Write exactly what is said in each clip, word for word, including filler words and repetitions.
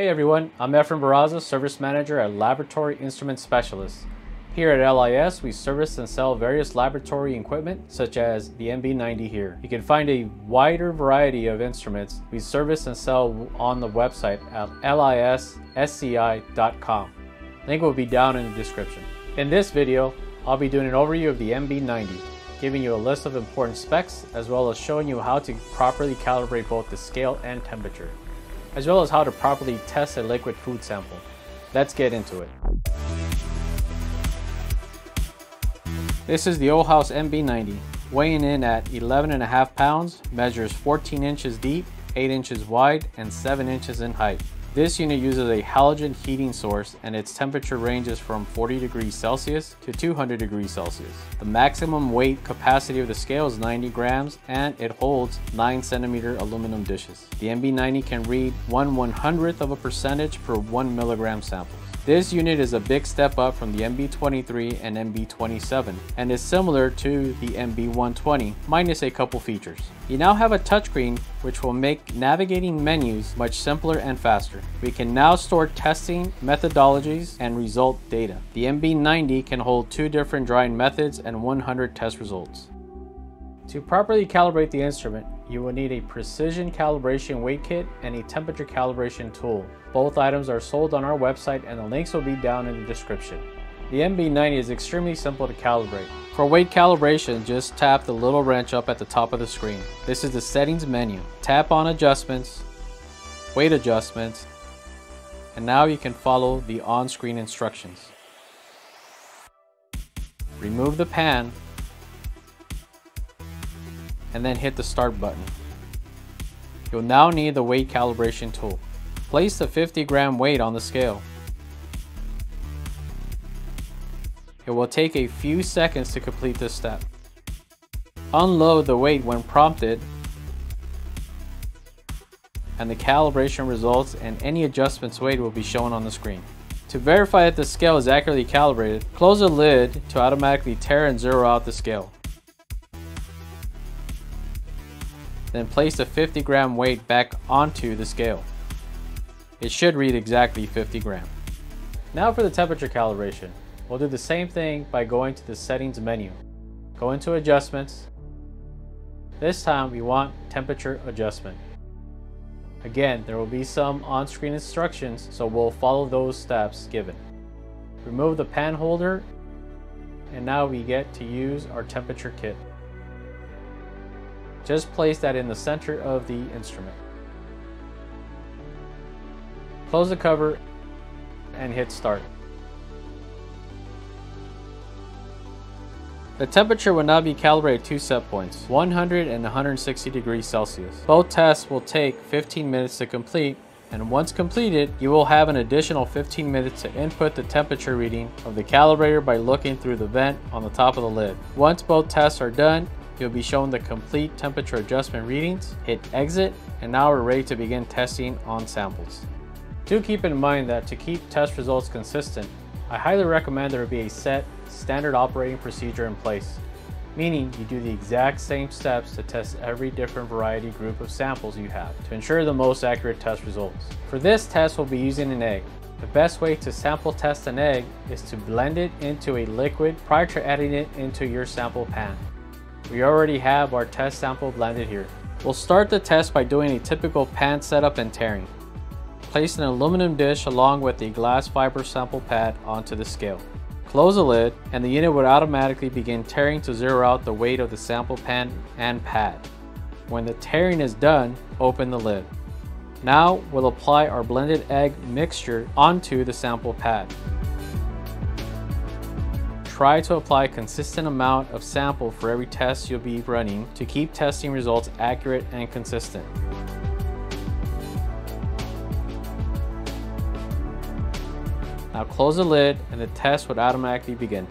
Hey everyone, I'm Efren Barraza, Service Manager at Laboratory Instrument Specialists. Here at L I S, we service and sell various laboratory equipment such as the M B ninety here. You can find a wider variety of instruments we service and sell on the website at L I S S C I dot com. Link will be down in the description. In this video, I'll be doing an overview of the M B ninety, giving you a list of important specs as well as showing you how to properly calibrate both the scale and temperature, as well as how to properly test a liquid food sample. Let's get into it. This is the OHAUS M B ninety, weighing in at eleven and a half pounds, measures fourteen inches deep, eight inches wide, and seven inches in height. This unit uses a halogen heating source and its temperature ranges from forty degrees Celsius to two hundred degrees Celsius. The maximum weight capacity of the scale is ninety grams and it holds nine centimeter aluminum dishes. The M B ninety can read one one-hundredth of a percentage per one milligram sample. This unit is a big step up from the M B twenty-three and M B twenty-seven and is similar to the M B one twenty, minus a couple features. You now have a touchscreen, which will make navigating menus much simpler and faster. We can now store testing methodologies and result data. The M B ninety can hold two different drying methods and one hundred test results. To properly calibrate the instrument, you will need a precision calibration weight kit and a temperature calibration tool. Both items are sold on our website and the links will be down in the description. The M B ninety is extremely simple to calibrate. For weight calibration, just tap the little wrench up at the top of the screen. This is the settings menu. Tap on adjustments, weight adjustments, and now you can follow the on-screen instructions. Remove the pan and then hit the start button. You'll now need the weight calibration tool. Place the fifty gram weight on the scale. It will take a few seconds to complete this step. Unload the weight when prompted, and the calibration results and any adjustments weight will be shown on the screen. To verify that the scale is accurately calibrated, close the lid to automatically tear and zero out the scale. Then place the fifty gram weight back onto the scale. It should read exactly fifty gram. Now for the temperature calibration. We'll do the same thing by going to the settings menu. Go into adjustments. This time we want temperature adjustment. Again, there will be some on-screen instructions, so we'll follow those steps given. Remove the pan holder, and now we get to use our temperature kit. Just place that in the center of the instrument. Close the cover and hit start. The temperature will now be calibrated at two set points, one hundred and one hundred sixty degrees Celsius. Both tests will take fifteen minutes to complete, and once completed, you will have an additional fifteen minutes to input the temperature reading of the calibrator by looking through the vent on the top of the lid. Once both tests are done, you'll be shown the complete temperature adjustment readings. Hit exit, and now we're ready to begin testing on samples. Do keep in mind that to keep test results consistent, I highly recommend there be a set standard operating procedure in place, meaning you do the exact same steps to test every different variety group of samples you have to ensure the most accurate test results. For this test, we'll be using an egg. The best way to sample test an egg is to blend it into a liquid prior to adding it into your sample pan. We already have our test sample blended here. We'll start the test by doing a typical pan setup and tearing. Place an aluminum dish along with a glass fiber sample pad onto the scale. Close the lid and the unit would automatically begin tearing to zero out the weight of the sample pan and pad. When the tearing is done, open the lid. Now we'll apply our blended egg mixture onto the sample pad. Try to apply a consistent amount of sample for every test you'll be running to keep testing results accurate and consistent. Now close the lid and the test would automatically begin.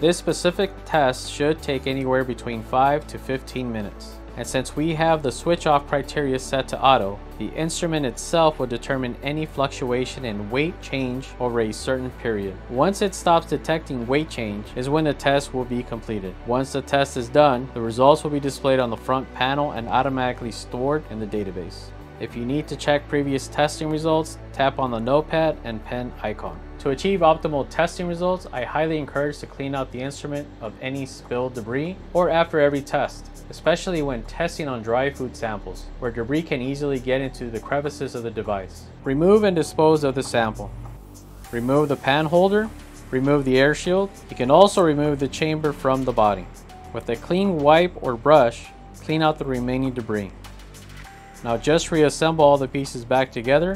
This specific test should take anywhere between five to fifteen minutes. And since we have the switch off criteria set to auto, the instrument itself will determine any fluctuation in weight change over a certain period. Once it stops detecting weight change is when the test will be completed. Once the test is done, the results will be displayed on the front panel and automatically stored in the database. If you need to check previous testing results, tap on the notepad and pen icon. To achieve optimal testing results, I highly encourage to clean out the instrument of any spilled debris or after every test, especially when testing on dry food samples, where debris can easily get into the crevices of the device. Remove and dispose of the sample. Remove the pan holder. Remove the air shield. You can also remove the chamber from the body. With a clean wipe or brush, clean out the remaining debris. Now just reassemble all the pieces back together.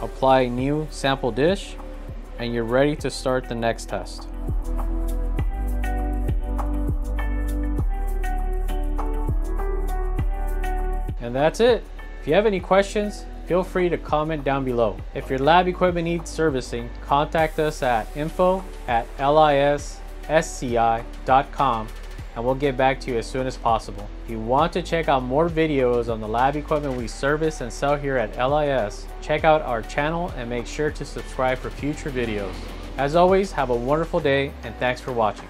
Apply new sample dish, and you're ready to start the next test. And that's it. If you have any questions, feel free to comment down below. If your lab equipment needs servicing, contact us at info at L I S S C I dot com and we'll get back to you as soon as possible. If you want to check out more videos on the lab equipment we service and sell here at L I S, check out our channel and make sure to subscribe for future videos. As always, have a wonderful day and thanks for watching.